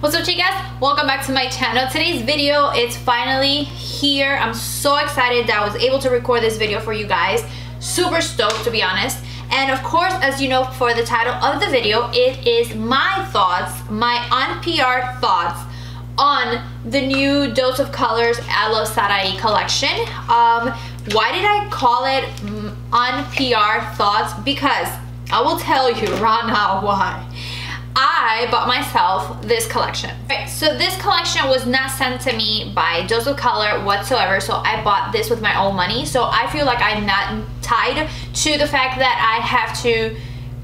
What's up, chicas? Welcome back to my channel. Today's video is finally here. I'm so excited that I was able to record this video for you guys. Super stoked, to be honest. And of course, as you know, for the title of the video, it is my thoughts, my unPR thoughts on the new Dose of Colors Iluvsarahii collection. Why did I call it unPR thoughts? Because I will tell you right now why. I bought myself this collection. Right, so this collection was not sent to me by Dose of Color whatsoever, so I bought this with my own money. So I feel like I'm not tied to the fact that I have to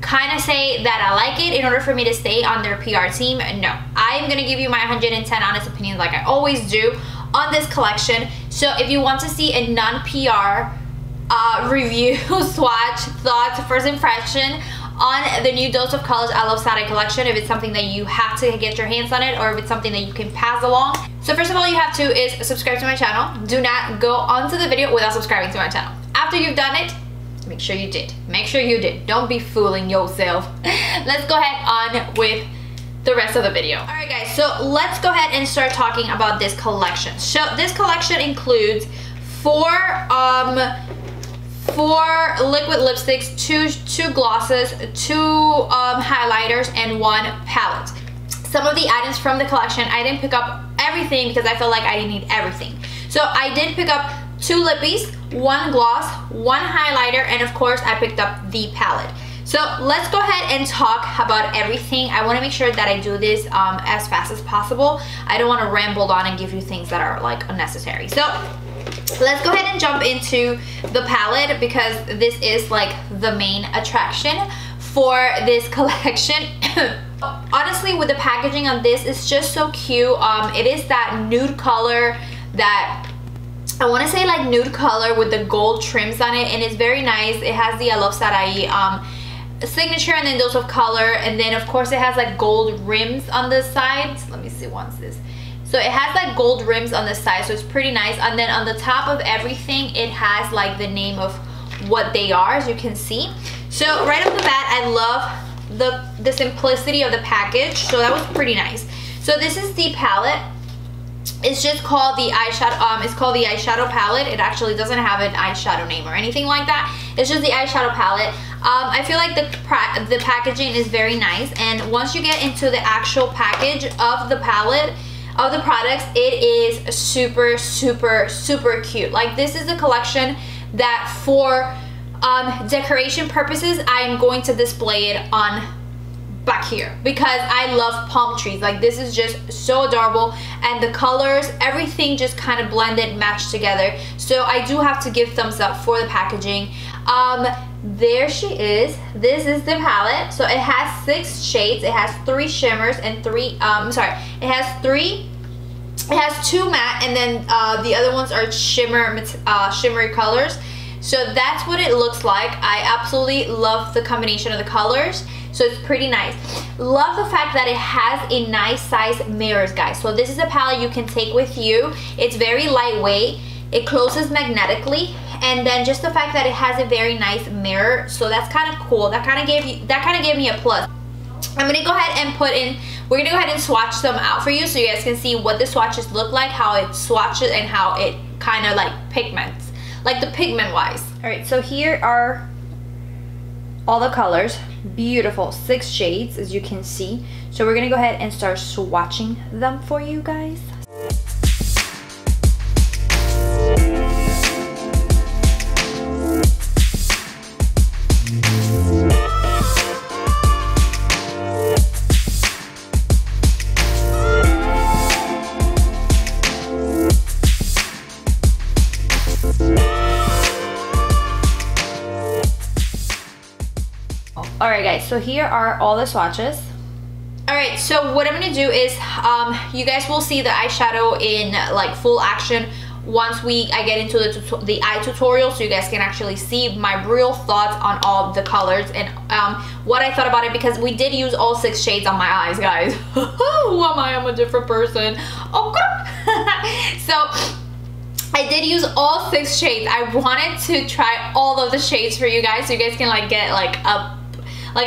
kind of say that I like it in order for me to stay on their PR team. No, I'm gonna give you my 110 honest opinions like I always do on this collection. So if you want to see a non-PR review, swatch, thoughts, first impression on the new Dose of Colors Iluvsarahii collection, if it's something that you have to get your hands on it or if it's something that you can pass along. So first of all, you have to is subscribe to my channel. Do not go onto the video without subscribing to my channel. After you've done it, make sure you did. Make sure you did. Don't be fooling yourself. Let's go ahead on with the rest of the video. All right, guys, so let's go ahead and start talking about this collection. So this collection includes four liquid lipsticks, two glosses, two highlighters, and one palette. Some of the items from the collection, I didn't pick up everything because I felt like I didn't need everything. So I did pick up two lippies, one gloss, one highlighter, and of course I picked up the palette. So let's go ahead and talk about everything. I want to make sure that I do this as fast as possible. I don't want to ramble on and give you things that are like unnecessary. So let's go ahead and jump into the palette because this is like the main attraction for this collection. Honestly, with the packaging on this, it's just so cute. It is that nude color, that I want to say like nude color with the gold trims on it, and it's very nice. It has the Iluvsarahii signature and then Dose of Color, and then of course it has like gold rims on the sides. Let me see once this. So it has like gold rims on the side, so it's pretty nice. And then on the top of everything, it has like the name of what they are, as you can see. So right off the bat, I love the simplicity of the package, so that was pretty nice. So this is the palette. It's just called the eyeshadow. It's called the eyeshadow palette. It actually doesn't have an eyeshadow name or anything like that. It's just the eyeshadow palette. I feel like the packaging is very nice, and once you get into the actual package of the palette, of the products, it is super, super, super cute. Like, this is a collection that for decoration purposes, I am going to display it on back here because I love palm trees. Like, this is just so adorable, and the colors, everything just kind of blended, matched together. So I do have to give thumbs up for the packaging. There she is. This is the palette. So it has 6 shades. It has 3 shimmers and 3 it has 2 matte, and then the other ones are shimmery colors. So that's what it looks like. I absolutely love the combination of the colors. So it's pretty nice. Love the fact that it has a nice size mirrors, guys. So this is a palette you can take with you. It's very lightweight. It closes magnetically, and then just the fact that it has a very nice mirror, so that's kind of cool. That kind of gave me a plus. I'm gonna go ahead and we're gonna go ahead and swatch some out for you so you guys can see what the swatches look like, how it swatches, and how it kind of like pigments, like the pigment wise. All right, so here are all the colors. Beautiful, 6 shades, as you can see. So we're gonna go ahead and start swatching them for you guys. Alright guys, so here are all the swatches. Alright, so what I'm going to do is you guys will see the eyeshadow in like full action once I get into the eye tutorial, so you guys can actually see my real thoughts on all the colors and what I thought about it, because we did use all 6 shades on my eyes, guys. Who am I? I'm a different person. Oh, so I did use all 6 shades. I wanted to try all of the shades for you guys so you guys can like get like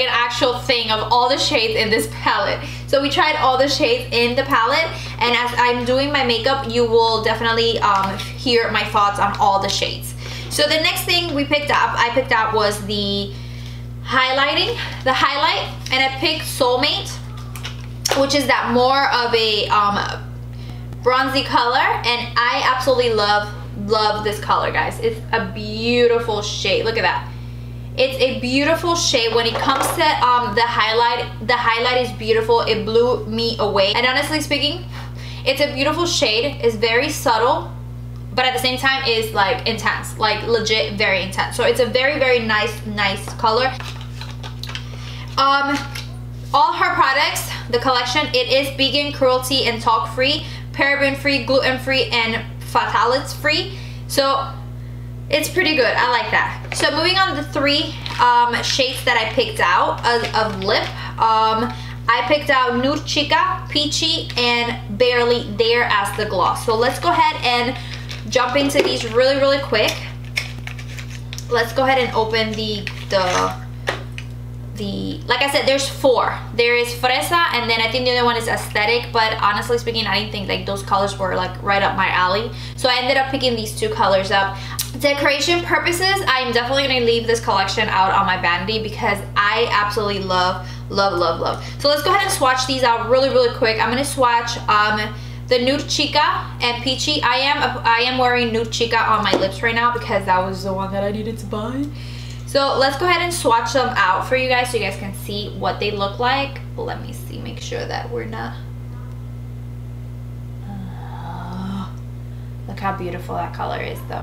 an actual thing of all the shades in this palette. So we tried all the shades in the palette, and as I'm doing my makeup, you will definitely hear my thoughts on all the shades. So the next thing we picked up, I picked up was the highlighting, the highlight, and I picked Sol Mate, which is that more of a bronzy color, and I absolutely love this color, guys. It's a beautiful shade. Look at that. It's a beautiful shade. When it comes to the highlight is beautiful. It blew me away. And honestly speaking, it's a beautiful shade. It's very subtle, but at the same time is like intense, like legit very intense. So it's a very nice color. All her products, the collection, it is vegan, cruelty and talc free, paraben free, gluten free and phthalates free. So it's pretty good. I like that. So moving on to the three shades that I picked out of lip. I picked out Nude Chica, Peachy, and Barely There as the gloss. So let's go ahead and jump into these really quick. Let's go ahead and open the like I said, there's four. There is Fresa, and then I think the other one is Aesthetic, but honestly speaking, I didn't think like those colors were like right up my alley. So I ended up picking these two colors up. Decoration purposes, I'm definitely gonna leave this collection out on my vanity because I absolutely love. So let's go ahead and swatch these out really quick. I'm gonna swatch the Nude Chica and Peachy. I am wearing Nude Chica on my lips right now because that was the one that I needed to buy. So let's go ahead and swatch them out for you guys so you guys can see what they look like. Let me see, make sure that we're not... Look how beautiful that color is though.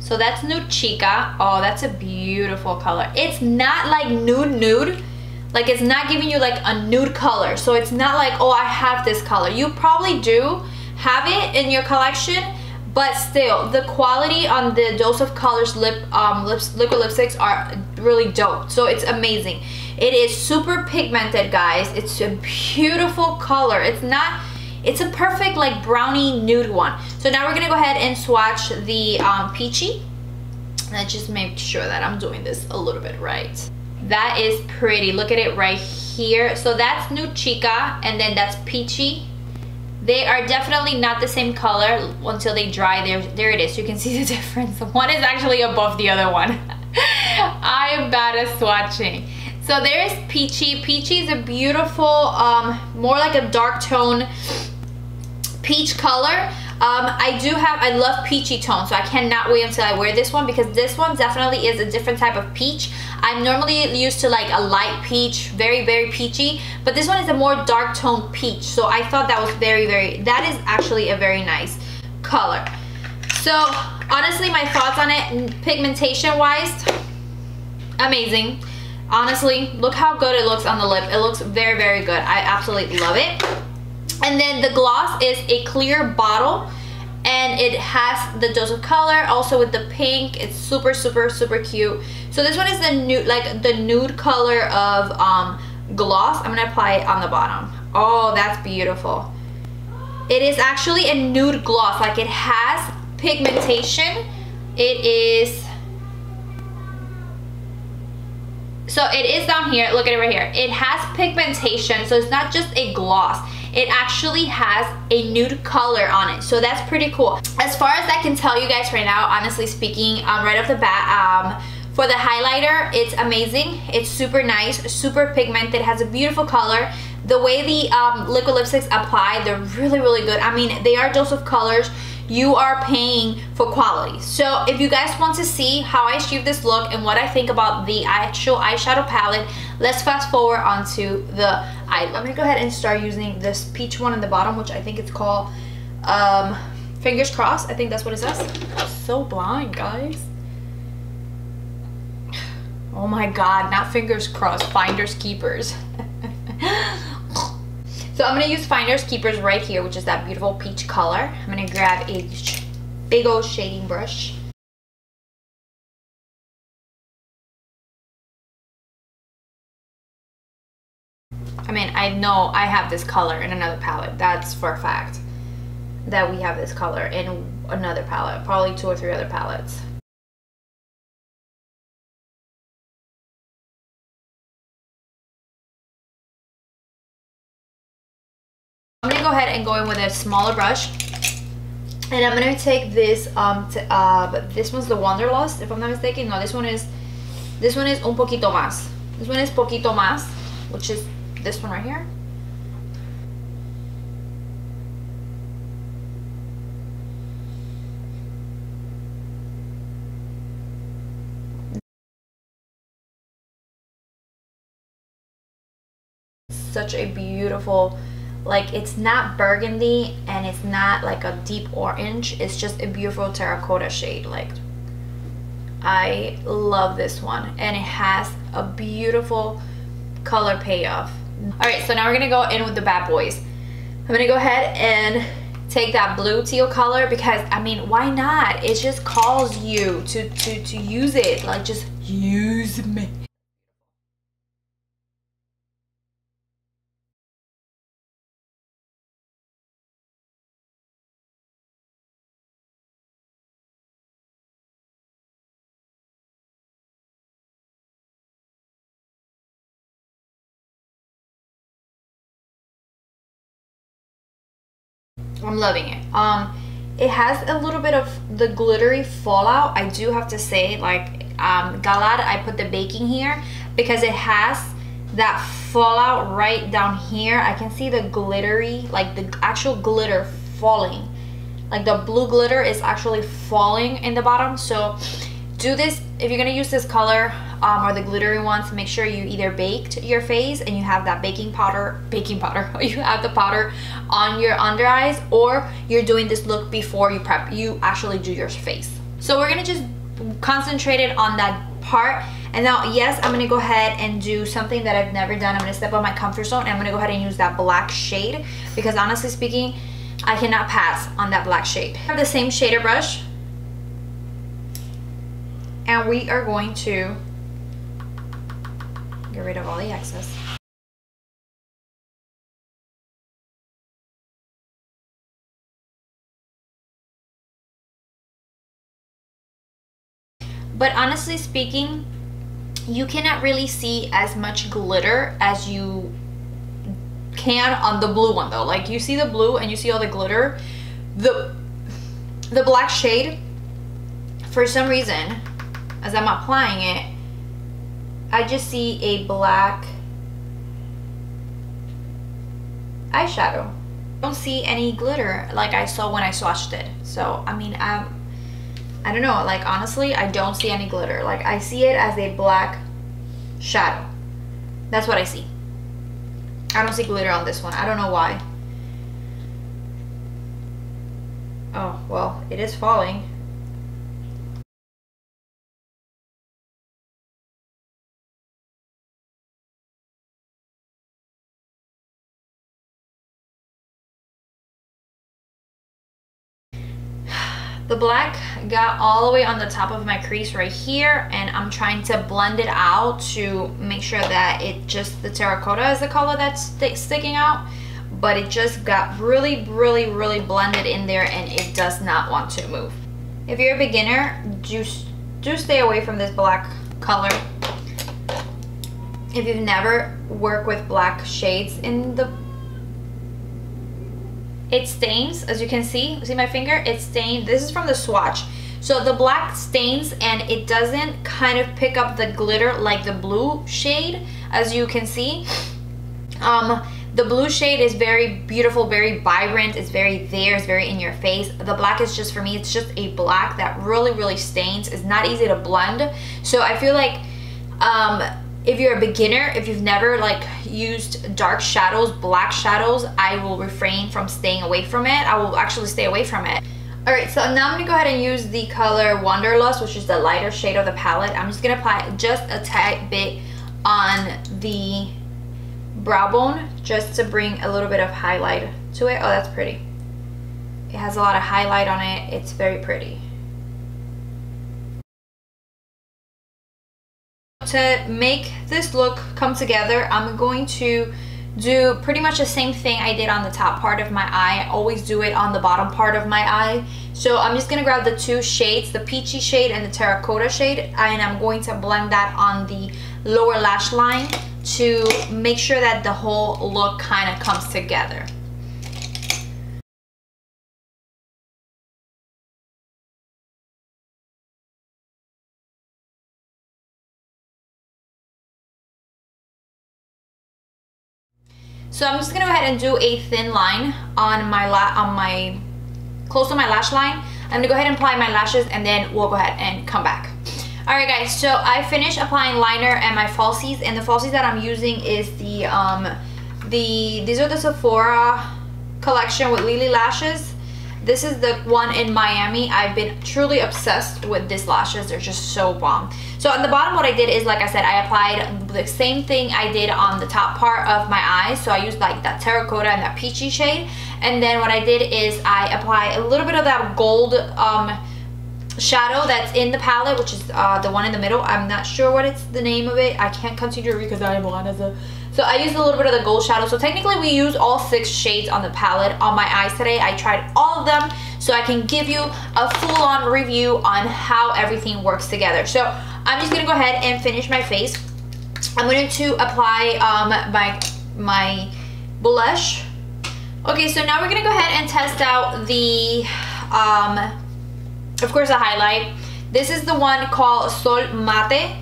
So that's Nude Chica. Oh, that's a beautiful color. It's not like nude. Like it's not giving you like a nude color. So it's not like, oh, I have this color. You probably do have it in your collection, but still, the quality on the Dose of Colors liquid lipsticks are really dope. So it's amazing. It is super pigmented, guys. It's a beautiful color. It's not, it's a perfect like brownie nude one. So now we're gonna go ahead and swatch the Peachy. Let's just make sure that I'm doing this a little bit right. That is pretty. Look at it right here. So that's Nude Chica, and then that's Peachy. They are definitely not the same color until they dry. There it is. You can see the difference. One is actually above the other one. I'm bad at swatching. So there is Peachy. Peachy is a beautiful, more like a dark tone peach color. I love peachy tone, so I cannot wait until I wear this one because this one definitely is a different type of peach. I'm normally used to like a light peach, very peachy, but this one is a more dark tone peach. So I thought that was very, that is actually a very nice color. So honestly, my thoughts on it, pigmentation wise, amazing. Honestly, look how good it looks on the lip. It looks very good. I absolutely love it. And then the gloss is a clear bottle, and it has the Dose of Color also with the pink. It's super cute. So this one is the nude, like the nude color of gloss. I'm gonna apply it on the bottom. Oh, that's beautiful. It is actually a nude gloss. Like it has pigmentation. It is. So it is down here. Look at it right here. It has pigmentation, so it's not just a gloss. It actually has a nude color on it, so that's pretty cool. As far as I can tell you guys right now, honestly speaking, right off the bat, for the highlighter, it's amazing. It's super nice, super pigmented, has a beautiful color. The way the liquid lipsticks apply, they're really good. I mean, they are Dose of Colors. You are paying for quality. So if you guys want to see how I achieve this look and what I think about the actual eyeshadow palette, let's fast forward onto the eye look. I'm gonna go ahead and start using this peach one in the bottom, which I think it's called Fingers Crossed. I think that's what it says. I'm so blind, guys. Oh my God, not Fingers Crossed, Finders Keepers. So I'm gonna use Finders Keepers right here, which is that beautiful peach color. I'm gonna grab a big old shading brush. I mean, I know I have this color in another palette. That's for a fact that we have this color in another palette, probably 2 or 3 other palettes. I'm gonna go ahead and go in with a smaller brush, and I'm gonna take this this one's the Wanderlust, if I'm not mistaken. No, this one is Un Poquito Mas. This one is Poquito Mas, which is this one right here. Such a beautiful, like, it's not burgundy and it's not like a deep orange, it's just a beautiful terracotta shade. Like, I love this one, and it has a beautiful color payoff. Alright, so now we're gonna go in with the bad boys. I'm gonna go ahead and take that blue teal color, because I mean, why not? It just calls you to use it. Like, just use me. I'm loving it. It has a little bit of the glittery fallout, I do have to say. Like, Galad, I put the baking here because it has that fallout right down here. I can see the glittery, like the actual glitter falling, like the blue glitter is actually falling in the bottom. So do this if you're gonna use this color, or the glittery ones. Make sure you either baked your face and you have that baking powder or you have the powder on your under eyes, or you're doing this look before you actually do your face. So we're gonna just concentrate it on that part. And now, yes, I'm gonna go ahead and do something that I've never done. I'm gonna step out my comfort zone, and I'm gonna go ahead and use that black shade, because honestly speaking, I cannot pass on that black shade. I have the same shader brush, and we are going to get rid of all the excess. But honestly speaking, you cannot really see as much glitter as you can on the blue one though. Like, you see the blue and you see all the glitter. The black shade, for some reason, as I'm applying it, I just see a black eyeshadow. I don't see any glitter like I saw when I swatched it. So I mean, I don't know, like honestly, I don't see any glitter. Like, I see it as a black shadow. That's what I see. I don't see glitter on this one. I don't know why. Oh, well, it is falling. The black got all the way on the top of my crease right here, and I'm trying to blend it out to make sure that it just, the terracotta is the color that's sticking out, but it just got really, really, really blended in there, and it does not want to move. If you're a beginner, do stay away from this black color. If you've never worked with black shades in the, it stains, as you can see my finger, it stained. This is from the swatch, so the black stains, and it doesn't kind of pick up the glitter like the blue shade, as you can see. The blue shade is very beautiful, very vibrant, it's very there, it's very in your face. The black is just, for me, it's just a black that really, really stains. It's not easy to blend, so I feel like if you're a beginner, if you've never like used dark shadows, black shadows, I will refrain from staying away from it. I will actually stay away from it. All right, so now I'm gonna go ahead and use the color Wanderlust, which is the lighter shade of the palette. I'm just gonna apply just a tad bit on the brow bone, just to bring a little bit of highlight to it. Oh, that's pretty. It has a lot of highlight on it. It's very pretty. To make this look come together, I'm going to do pretty much the same thing I did on the top part of my eye. I always do it on the bottom part of my eye. So I'm just gonna grab the two shades, the peachy shade and the terracotta shade, and I'm going to blend that on the lower lash line to make sure that the whole look kind of comes together. So I'm just gonna go ahead and do a thin line close to my lash line. I'm gonna go ahead and apply my lashes and then we'll go ahead and come back. Alright guys, so I finished applying liner and my falsies, and the falsies that I'm using is these are the Sephora collection with Lili Lashes. This is the one in Miami. I've been truly obsessed with these lashes. They're just so bomb. So on the bottom, what I did is, like I said, I applied the same thing I did on the top part of my eyes. So I used like that terracotta and that peachy shade. And then what I did is I applied a little bit of that gold shadow that's in the palette, which is the one in the middle. I'm not sure what it's the name of it. I can't continue because I am on as a... So I used a little bit of the gold shadow. So technically we use all 6 shades on the palette on my eyes today. I tried all of them so I can give you a full-on review on how everything works together. So I'm just going to go ahead and finish my face. I'm going to apply my blush. Okay, so now we're going to go ahead and test out the, of course, the highlight. This is the one called Sol Mate.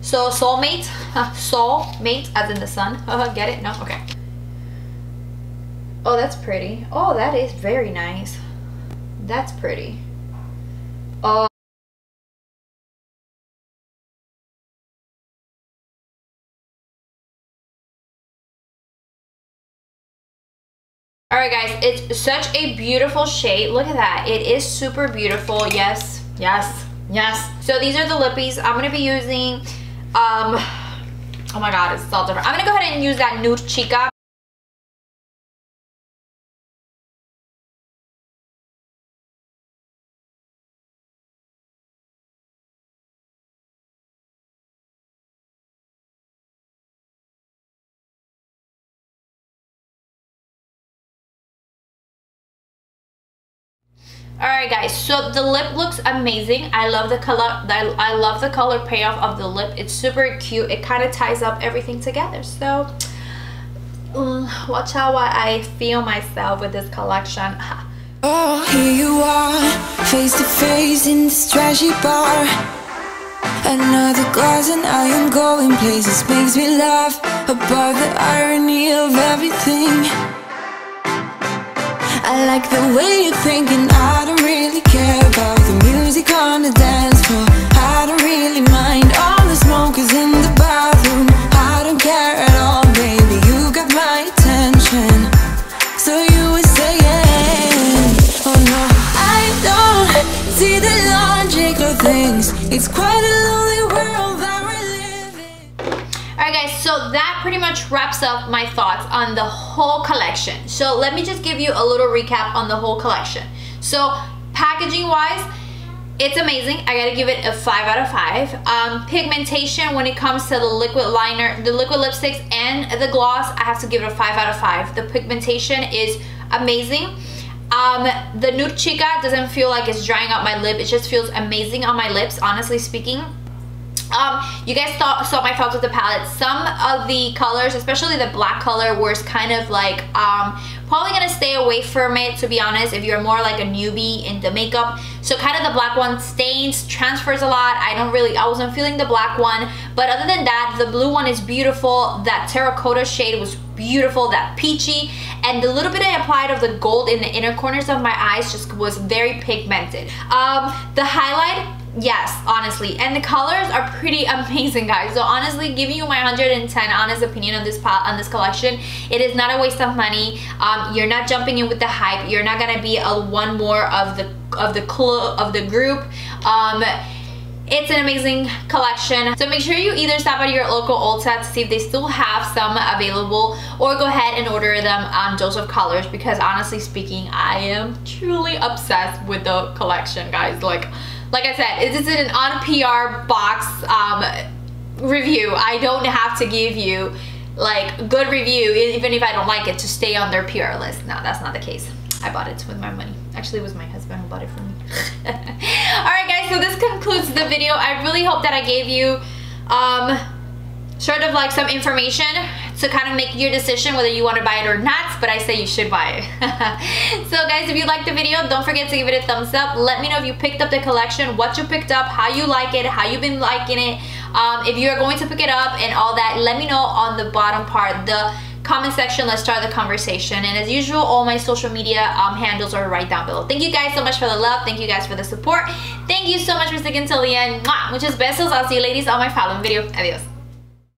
So Sol Mate, as in the sun. Get it? No? Okay. Oh, that's pretty. Oh, that is very nice. That's pretty. Oh. Alright guys, it's such a beautiful shade. Look at that. It is super beautiful. Yes, yes, yes. So these are the lippies. I'm going to be using... oh my god, it's all different. I'm gonna go ahead and use that Nude Chica. Alright guys, so the lip looks amazing. I love the color. I love the color payoff of the lip. It's super cute. It kind of ties up everything together. So watch out while I feel myself with this collection. Oh, here you are, face to face in this trashy bar. Another glass and I am going places. Makes me laugh about the irony of everything. I like the way you're thinking. I don't really care about the music on the dance floor. I don't really mind all the smokers in the bathroom. I don't care at all, baby, you got my attention. So you were saying, oh no, I don't see the logic of things. It's quite a lonely world that we're living. Alright guys, so that pretty much wraps up my thoughts on the whole collection. So let me just give you a little recap on the whole collection. So packaging wise, it's amazing. I gotta give it a 5 out of 5. Pigmentation, when it comes to the liquid liner, the liquid lipsticks and the gloss, I have to give it a 5 out of 5. The pigmentation is amazing. The Nude Chica doesn't feel like it's drying out my lip. It just feels amazing on my lips, honestly speaking. You guys saw my thoughts with the palette. Some of the colors, especially the black color, was kind of like probably gonna stay away from it, to be honest, if you're more like a newbie in the makeup. So kind of the black one stains, transfers a lot. I wasn't feeling the black one, but other than that, the blue one is beautiful. That terracotta shade was beautiful, that peachy, and the little bit I applied of the gold in the inner corners of my eyes just was very pigmented. The highlight, yes, honestly, and the colors are pretty amazing, guys. So honestly, giving you my 110 honest opinion on this collection. It is not a waste of money. You're not jumping in with the hype. You're not gonna be a one more of the group. It's an amazing collection. So make sure you either stop at your local Ulta to see if they still have some available, or go ahead and order them on Dose of Colors, because honestly speaking, I am truly obsessed with the collection, guys. Like I said, this is an on-PR box review. I don't have to give you like good review, even if I don't like it, to stay on their PR list. No, that's not the case. I bought it with my money. Actually, it was my husband who bought it for me. Alright guys, so this concludes the video. I really hope that I gave you sort of like some information to kind of make your decision whether you want to buy it or not, but I say you should buy it. So guys, if you liked the video, don't forget to give it a thumbs up. Let me know if you picked up the collection, what you picked up, how you like it, how you've been liking it, if you're going to pick it up and all that. Let me know on the bottom part, the Comment section, let's start the conversation. And as usual, all my social media handles are right down below. Thank you guys so much for the love. Thank you guys for the support. Thank you so much for sticking till the end. Mwah! Muchos besos. I'll see you ladies on my following video. Adios.